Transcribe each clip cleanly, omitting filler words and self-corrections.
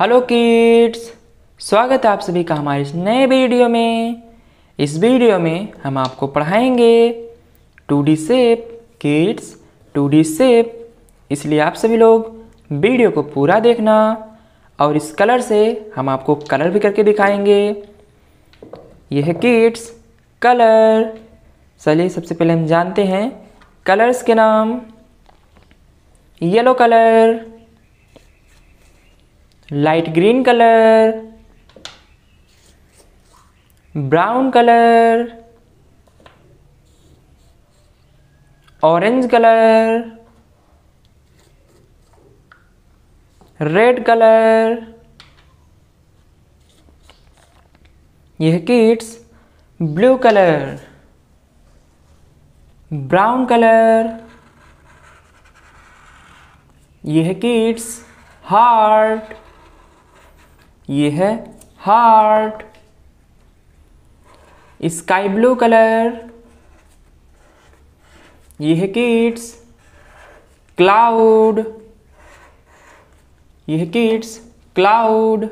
Hello kids, स्वागत है आप सभी का हमारे इस नए वीडियो में। इस वीडियो में हम आपको पढ़ाएंगे 2D shape. Kids 2D shape, इसलिए आप सभी लोग वीडियो को पूरा देखना। और इस कलर से हम आपको कलर भी करके दिखाएंगे। यह है किड्स कलर। चलिए सबसे पहले हम जानते हैं कलर्स के नाम। Yellow colour, light green colour, brown colour, orange colour, red colour. यह kids blue colour, brown colour. यह है किड्स हार्ट, ये है हार्ट। स्काई ब्लू कलर, ये है किड्स क्लाउड, ये है kids cloud.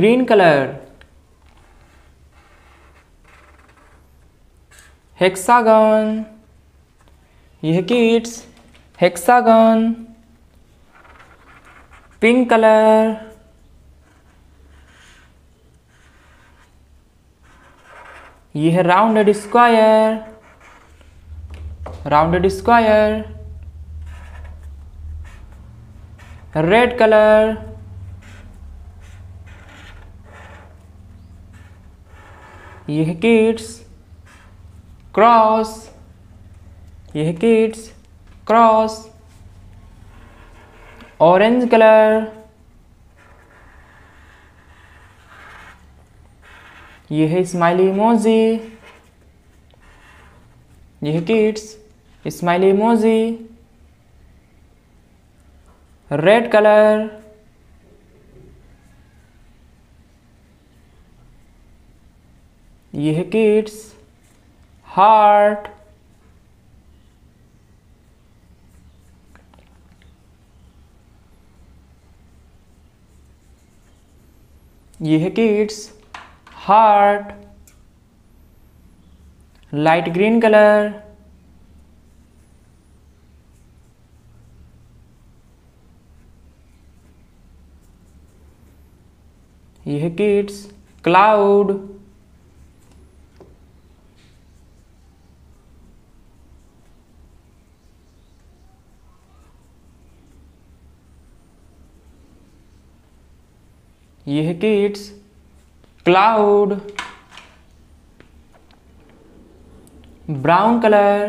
Green colour, hexagon, ये है किड्स हेक्सागन। पिंक कलर, ये है rounded square, rounded square. Red colour, ये है किड्स क्रॉस, ये है किड्स क्रॉस। ऑरेंज कलर, यह है स्माइली इमोजी, यह है kids smiley emoji. Red colour, यह है किड्स हार्ट। ये है kids heart. Light green colour, ये है किड्स क्लाउड। ये है kids cloud. Brown colour,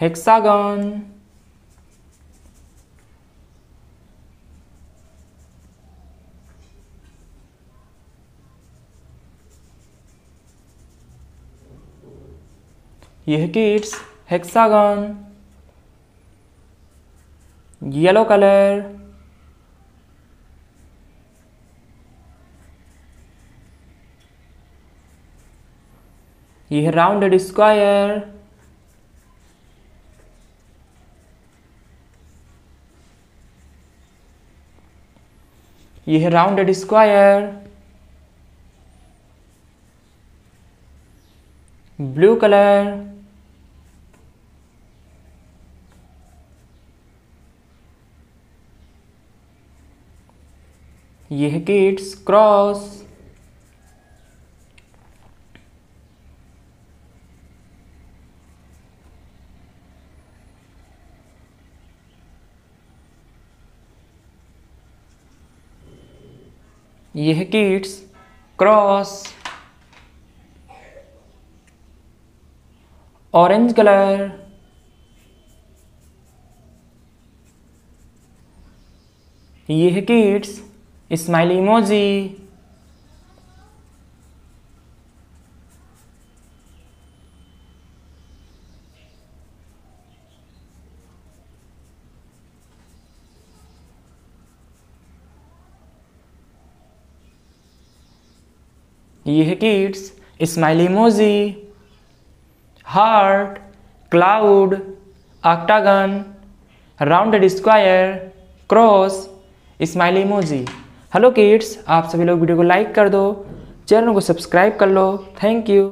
hexagon, ये है किड्स हेक्सागन। येलो कलर, ये है राउंडेड स्क्वायर, ये है राउंडेड स्क्वायर। ब्लू कलर, ये है किड्स क्रॉस। ये है किड्स क्रॉस। ऑरेंज कलर, ये है किड्स स्माइली इमोजी। ये है kids smiley emoji. Heart, cloud, octagon, rounded square, cross, smiley emoji. Hello kids, आप सभी लोग वीडियो को लाइक कर दो, चैनल को सब्सक्राइब कर लो। Thank you.